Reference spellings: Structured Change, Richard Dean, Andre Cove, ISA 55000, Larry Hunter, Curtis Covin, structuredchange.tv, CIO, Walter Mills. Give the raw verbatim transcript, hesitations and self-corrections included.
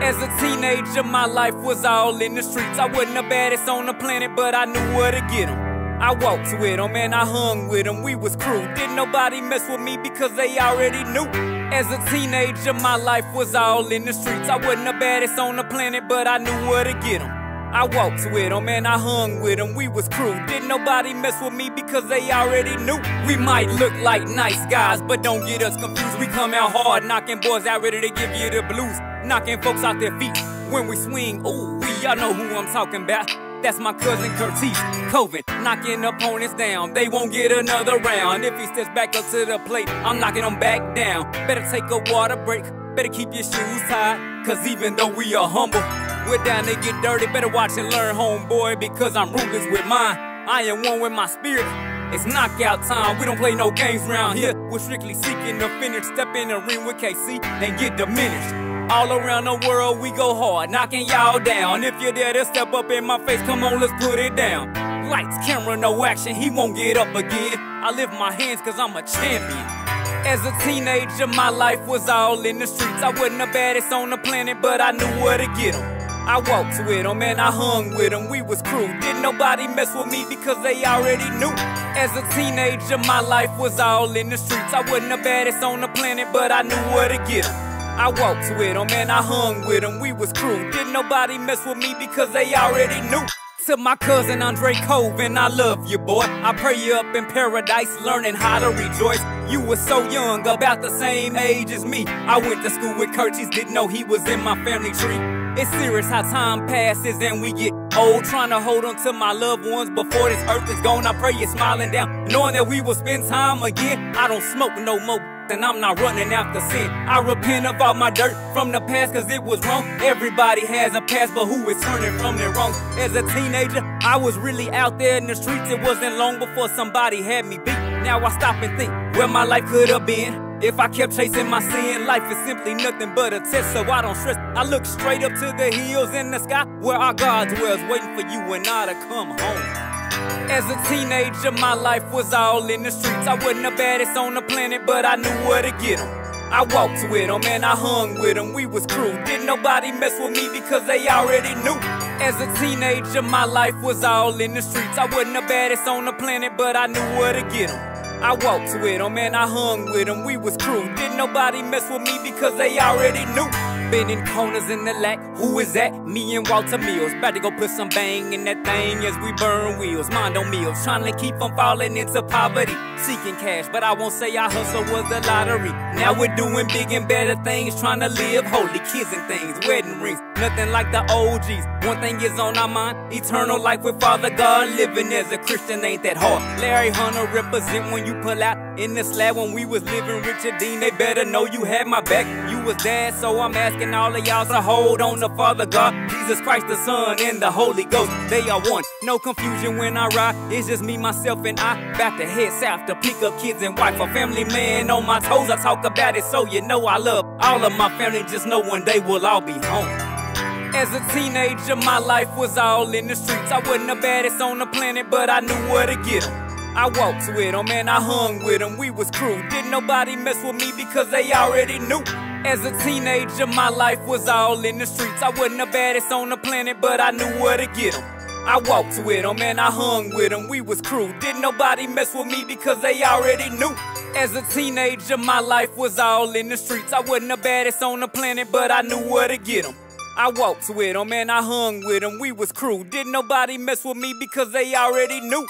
As a teenager, my life was all in the streets. I wasn't the baddest on the planet, but I knew where to get 'em. I walked with 'em and I hung with 'em, we was crew. Didn't nobody mess with me because they already knew. As a teenager, my life was all in the streets. I wasn't the baddest on the planet, but I knew where to get 'em. I walked with 'em and I hung with 'em, we was crew. Didn't nobody mess with me because they already knew. We might look like nice guys, but don't get us confused. We come out hard, knocking boys out, ready to give you the blues. Knocking folks out their feet when we swing, ooh, we y'all know who I'm talking about. That's my cousin Curtis Covin, knocking opponents down. They won't get another round. If he steps back up to the plate, I'm knocking him back down. Better take a water break, better keep your shoes tied, 'cause even though we are humble, we're down to get dirty. Better watch and learn, homeboy, because I'm ruthless with mine. I am one with my spirit. It's knockout time, we don't play no games around here. We're strictly seeking the finish. Step in the ring with K C and get diminished. All around the world we go hard, knocking y'all down. If you're there, then step up in my face, come on, let's put it down. Lights, camera, no action, he won't get up again. I lift my hands 'cause I'm a champion. As a teenager, my life was all in the streets. I wasn't the baddest on the planet, but I knew where to get 'em. I walked with 'em and I hung with 'em, we was crew. Didn't nobody mess with me because they already knew. As a teenager, my life was all in the streets. I wasn't the baddest on the planet, but I knew where to get 'em. I walked with 'em and I hung with 'em, we was crew. Didn't nobody mess with me because they already knew. To my cousin Andre Cove, and I love you, boy. I pray you up in paradise, learning how to rejoice. You were so young, about the same age as me. I went to school with Curtis, didn't know he was in my family tree. It's serious how time passes and we get old, trying to hold on to my loved ones before this earth is gone. I pray you're smiling down, knowing that we will spend time again. I don't smoke no more, and I'm not running after sin. I repent of all my dirt from the past, 'cause it was wrong. Everybody has a past, but who is turning from their wrong? As a teenager, I was really out there in the streets. It wasn't long before somebody had me beat. Now I stop and think where my life could have been if I kept chasing my sin. Life is simply nothing but a test, so I don't stress. I look straight up to the hills in the sky, where our God dwells, waiting for you and I to come home. As a teenager, my life was all in the streets. I wasn't the baddest on the planet, but I knew where to get 'em. I walked with 'em and I hung with 'em, we was crew. Didn't nobody mess with me because they already knew. As a teenager, my life was all in the streets. I wasn't the baddest on the planet, but I knew where to get 'em. I walked with 'em and I hung with 'em, we was crew. Didn't nobody mess with me because they already knew. Been in corners in the lack, who is that? Me and Walter Mills, about to go put some bang in that thing as we burn wheels. Mondo meals, trying to keep from falling into poverty. Seeking cash, but I won't say our hustle was the lottery. Now we're doing big and better things, trying to live holy. Kids and things, wedding rings, nothing like the O Gs. One thing is on our mind, eternal life with Father God. Living as a Christian ain't that hard. Larry Hunter represent when you pull out in the slab. When we was living, Richard Dean, they better know you had my back. You was dad, so I'm asking all of y'all to hold on to Father God, Jesus Christ the Son, and the Holy Ghost. They are one, no confusion when I ride. It's just me, myself, and I. About to head south to pick up kids and wife. A family man on my toes, I talk about it so you know I love all of my family. Just know one day we'll all be home. As a teenager, my life was all in the streets. I wasn't the baddest on the planet, but I knew where to get 'em. I walked with 'em and I hung with 'em, we was crew. Didn't nobody mess with me because they already knew. As a teenager, my life was all in the streets. I wasn't the baddest on the planet, but I knew where to get 'em. I walked with 'em and I hung with 'em, we was crew. Didn't nobody mess with me because they already knew. As a teenager, my life was all in the streets. I wasn't the baddest on the planet, but I knew where to get 'em. I walked with 'em and I hung with 'em, we was crew. Didn't nobody mess with me because they already knew.